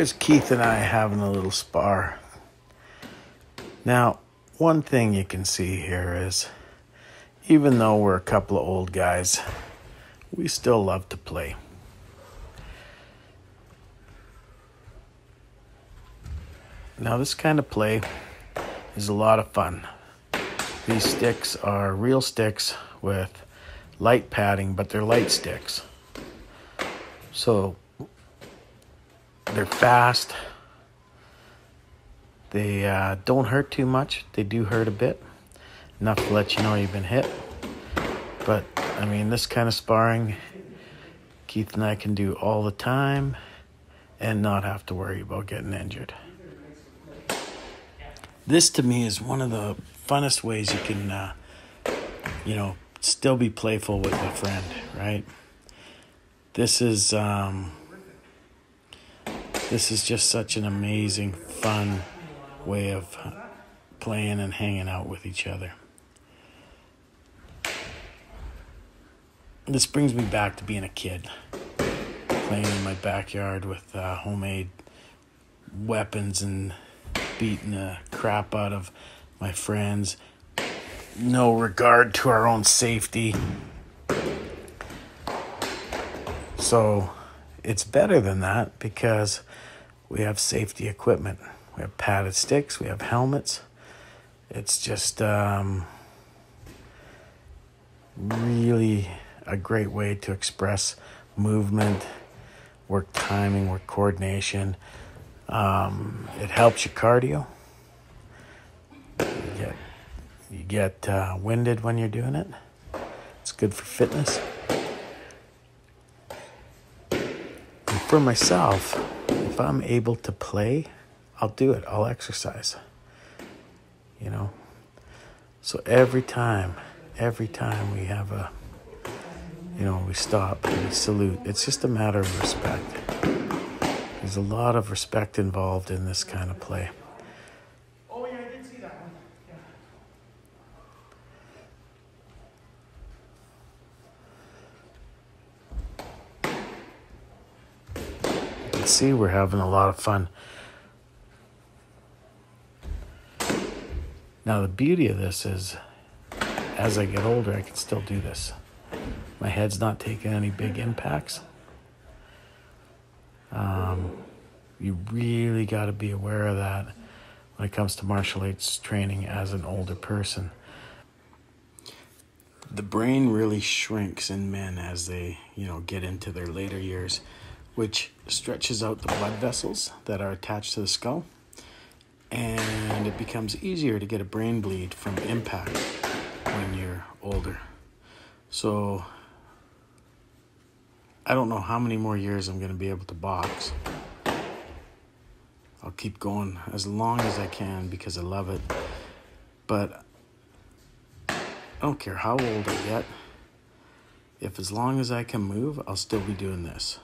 here's Keith and I having a little spar. Now, one thing you can see here is, even though we're a couple of old guys, we still love to play. Now, this kind of play is a lot of fun. These sticks are real sticks with light padding, but they're light sticks. So they're fast. They don't hurt too much. They do hurt a bit. Enough to let you know you've been hit. But, I mean, this kind of sparring, Keith and I can do all the time and not have to worry about getting injured. This, to me, is one of the funnest ways you can, still be playful with a friend, right? This is just such an amazing, fun way of playing and hanging out with each other. This brings me back to being a kid, playing in my backyard with homemade weapons and beating the crap out of my friends. No regard to our own safety. So it's better than that because we have safety equipment. We have padded sticks. We have helmets. It's just really a great way to express movement, work timing, work coordination. It helps your cardio. You get winded when you're doing it. It's good for fitness. And for myself, if I'm able to play, I'll do it. I'll exercise. So every time we have a, we stop and we salute. It's just a matter of respect. There's a lot of respect involved in this kind of play. Oh, yeah, I did see that one. Yeah. You can see we're having a lot of fun. Now, the beauty of this is, as I get older, I can still do this. My head's not taking any big impacts. You really got to be aware of that when it comes to martial arts training as an older person. The brain really shrinks in men as they, get into their later years, which stretches out the blood vessels that are attached to the skull, and it becomes easier to get a brain bleed from impact when you're older. So I don't know how many more years I'm going to be able to box. I'll keep going as long as I can because I love it. But I don't care how old I get. If as long as I can move, I'll still be doing this.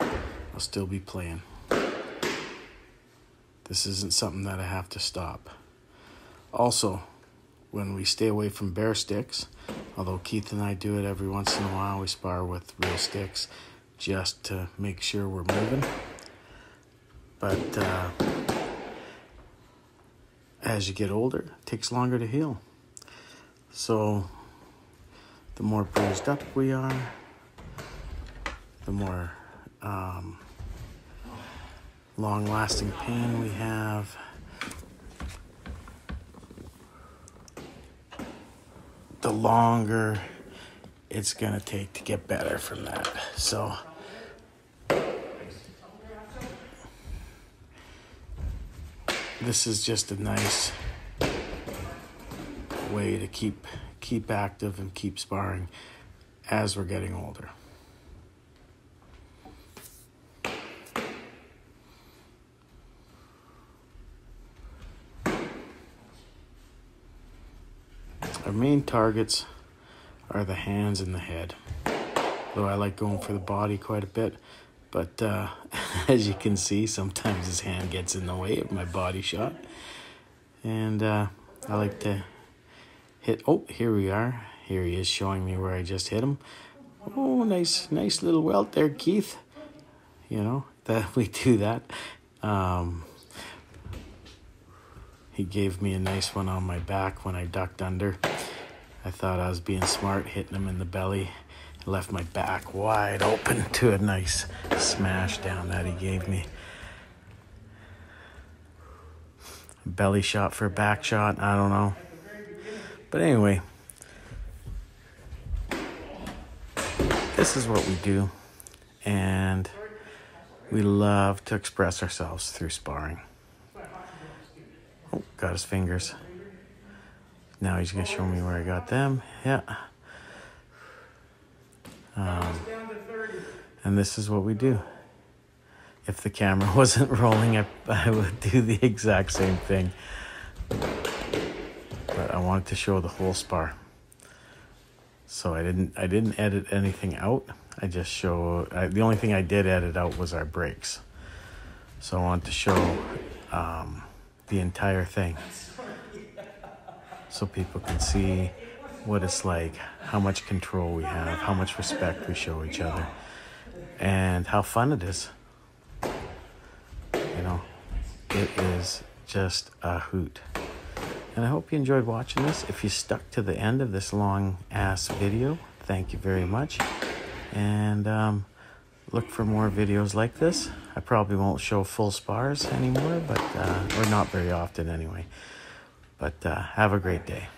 I'll still be playing. This isn't something that I have to stop. Also, when we stay away from bare sticks, although Keith and I do it every once in a while, we spar with real sticks just to make sure we're moving. But as you get older, it takes longer to heal. So the more bruised up we are, the more long-lasting pain we have. The longer it's going to take to get better from that. So this is just a nice way to keep active and keep sparring as we're getting older. Our main targets are the hands and the head, though I like going for the body quite a bit, but as you can see, sometimes his hand gets in the way of my body shot, and I like to hit. Oh, here we are. Here he is showing me where I just hit him. Oh, nice little welt there, Keith. That we do that. He gave me a nice one on my back when I ducked under. I thought I was being smart, hitting him in the belly. It left my back wide open to a nice smash down that he gave me. Belly shot for a back shot, I don't know. But anyway, this is what we do, and we love to express ourselves through sparring. Oh, got his fingers. Now he's going to show me where I got them. Yeah. And this is what we do. If the camera wasn't rolling, I would do the exact same thing. But I wanted to show the whole spar. So I didn't edit anything out. I just the only thing I did edit out was our breaks. So I wanted to show the entire thing, so people can see what it's like, how much control we have, how much respect we show each other, and how fun it is. You know, it is just a hoot. And I hope you enjoyed watching this. If you stuck to the end of this long-ass video, thank you very much. And look for more videos like this. I probably won't show full spars anymore, but or not very often anyway. But have a great day.